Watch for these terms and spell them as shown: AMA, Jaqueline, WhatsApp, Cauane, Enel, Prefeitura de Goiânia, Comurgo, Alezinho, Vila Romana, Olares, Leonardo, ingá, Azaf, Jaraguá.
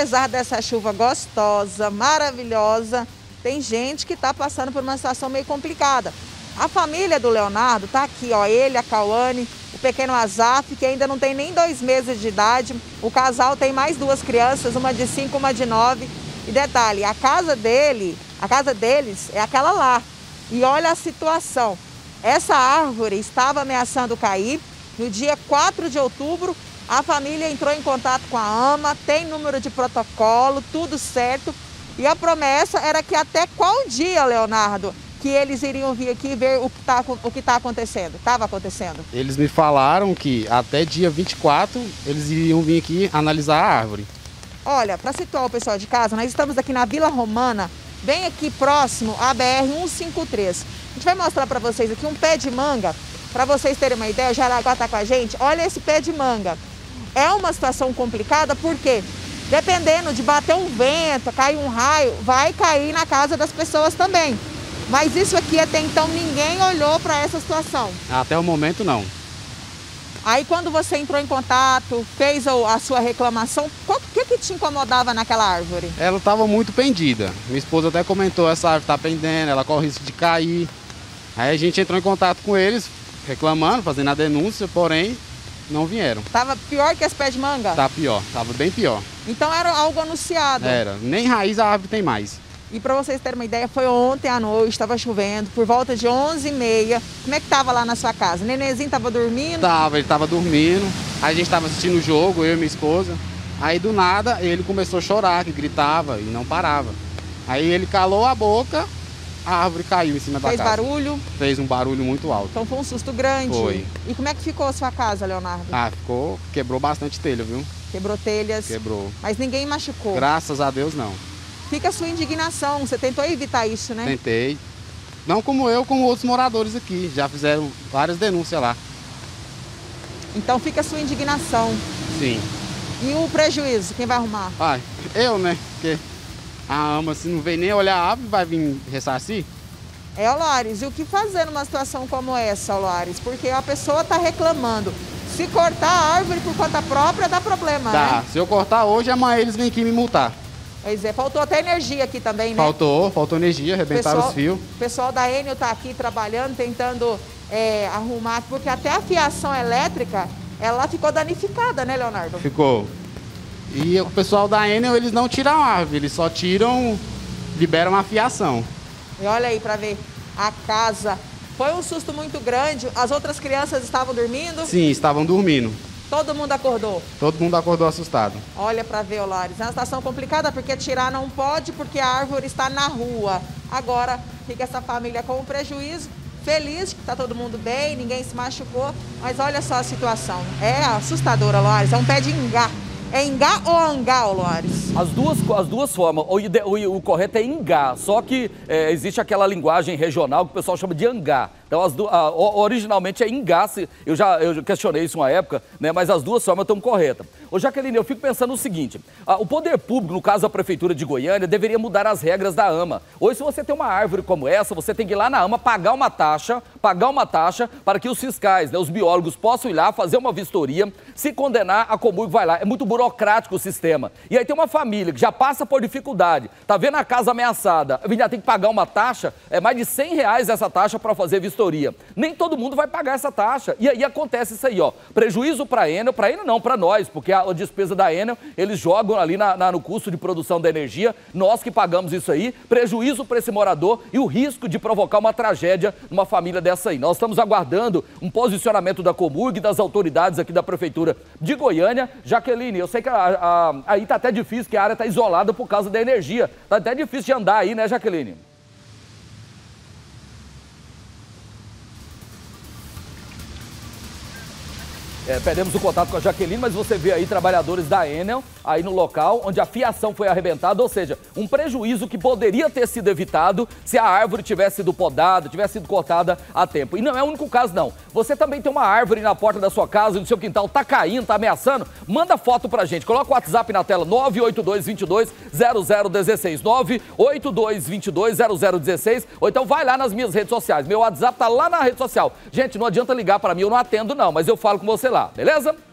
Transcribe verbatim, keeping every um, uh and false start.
apesar dessa chuva gostosa, maravilhosa, tem gente que está passando por uma situação meio complicada. A família do Leonardo está aqui, ó, ele, a Cauane, o pequeno Azaf, que ainda não tem nem dois meses de idade. O casal tem mais duas crianças, uma de cinco, uma de nove. E detalhe, a casa dele, a casa deles é aquela lá. E olha a situação. Essa árvore estava ameaçando cair. No dia quatro de outubro, a família entrou em contato com a A M A, tem número de protocolo, tudo certo. E a promessa era que até qual dia, Leonardo, que eles iriam vir aqui ver o que tá, o que tá acontecendo, estava acontecendo? Eles me falaram que até dia vinte e quatro eles iriam vir aqui analisar a árvore. Olha, para situar o pessoal de casa, nós estamos aqui na Vila Romana, bem aqui próximo à B R cento e cinquenta e três. A gente vai mostrar para vocês aqui um pé de manga, para vocês terem uma ideia, o Jaraguá está com a gente. Olha esse pé de manga. É uma situação complicada porque, dependendo de bater um vento, cair um raio, vai cair na casa das pessoas também. Mas isso aqui até então ninguém olhou para essa situação. Até o momento não. Aí quando você entrou em contato, fez a sua reclamação, o que, que te incomodava naquela árvore? Ela estava muito pendida. Minha esposa até comentou, essa árvore está pendendo, ela corre risco de cair. Aí a gente entrou em contato com eles, reclamando, fazendo a denúncia, porém não vieram. Tava pior que as pés de manga? Tá pior, tava bem pior. Então era algo anunciado? Era, nem raiz a árvore tem mais. E para vocês terem uma ideia, foi ontem à noite, estava chovendo, por volta de onze e meia. Como é que estava lá na sua casa? O nenenzinho estava dormindo? Tava, ele estava dormindo. Aí a gente estava assistindo o jogo, eu e minha esposa. Aí do nada ele começou a chorar, que gritava e não parava. Aí ele calou a boca, a árvore caiu em cima da casa. Fez barulho? Fez um barulho muito alto. Então foi um susto grande? Foi. E como é que ficou a sua casa, Leonardo? Ah, ficou, quebrou bastante telha, viu? Quebrou telhas? Quebrou. Mas ninguém machucou? Graças a Deus, não. Fica a sua indignação, você tentou evitar isso, né? Tentei. Não como eu, como outros moradores aqui, já fizeram várias denúncias lá. Então fica a sua indignação. Sim. E o prejuízo, quem vai arrumar? Ah, eu, né? Porque a A M A, se não vem nem olhar a árvore, vai vir ressarcir? É, Olares, e o que fazer numa situação como essa, Olares? Porque a pessoa está reclamando. Se cortar a árvore por conta própria, dá problema, tá, né? Se eu cortar hoje, amanhã eles vêm aqui me multar. Pois é, faltou até energia aqui também, né? Faltou, faltou energia, arrebentaram os fios. O pessoal da Enel está aqui trabalhando, tentando é, arrumar, porque até a fiação elétrica, ela ficou danificada, né, Leonardo? Ficou. E o pessoal da Enel, eles não tiram a árvore, eles só tiram, liberam a fiação. E olha aí para ver a casa. Foi um susto muito grande, as outras crianças estavam dormindo? Sim, estavam dormindo. Todo mundo acordou? Todo mundo acordou assustado. Olha para ver, Olares, é uma situação complicada porque tirar não pode, porque a árvore está na rua. Agora fica essa família com o prejuízo, feliz que está todo mundo bem, ninguém se machucou, mas olha só a situação. É assustadora, Olares, é um pé de ingá. É ingá ou angá, Olares? As duas, as duas formas. O, o, o correto é ingá, só que é, existe aquela linguagem regional que o pessoal chama de angá. Então, as do, a, originalmente é ingá, eu já eu questionei isso uma época, né, mas as duas formas estão corretas. Ô, Jaqueline, eu fico pensando o seguinte, a, o poder público, no caso a Prefeitura de Goiânia, deveria mudar as regras da A M A. Hoje, se você tem uma árvore como essa, você tem que ir lá na A M A pagar uma taxa, pagar uma taxa para que os fiscais, né, os biólogos possam ir lá, fazer uma vistoria, se condenar, a Comurgo vai lá. É muito burocrático. burocrático o sistema. E aí tem uma família que já passa por dificuldade, tá vendo a casa ameaçada, já tem que pagar uma taxa, é mais de cem reais essa taxa para fazer vistoria. Nem todo mundo vai pagar essa taxa. E aí acontece isso aí, ó. Prejuízo para a Enel, para Enel não, para nós, porque a, a despesa da Enel, eles jogam ali na, na, no custo de produção da energia, nós que pagamos isso aí, prejuízo para esse morador e o risco de provocar uma tragédia numa família dessa aí. Nós estamos aguardando um posicionamento da Comurgo e das autoridades aqui da Prefeitura de Goiânia. Jaqueline, eu sei que aí tá até difícil, que a área tá isolada por causa da energia. Tá até difícil de andar aí, né, Jaqueline? É, perdemos o contato com a Jaqueline, mas você vê aí trabalhadores da Enel, aí no local, onde a fiação foi arrebentada, ou seja, um prejuízo que poderia ter sido evitado se a árvore tivesse sido podada, tivesse sido cortada a tempo. E não é o único caso, não. Você também tem uma árvore na porta da sua casa, no seu quintal, tá caindo, tá ameaçando? Manda foto pra gente, coloca o WhatsApp na tela, nove oito dois, vinte e dois, zero zero um seis, nove oito dois, vinte e dois, zero zero um seis, ou então vai lá nas minhas redes sociais, meu WhatsApp tá lá na rede social. Gente, não adianta ligar pra mim, eu não atendo não, mas eu falo com você lá. Beleza?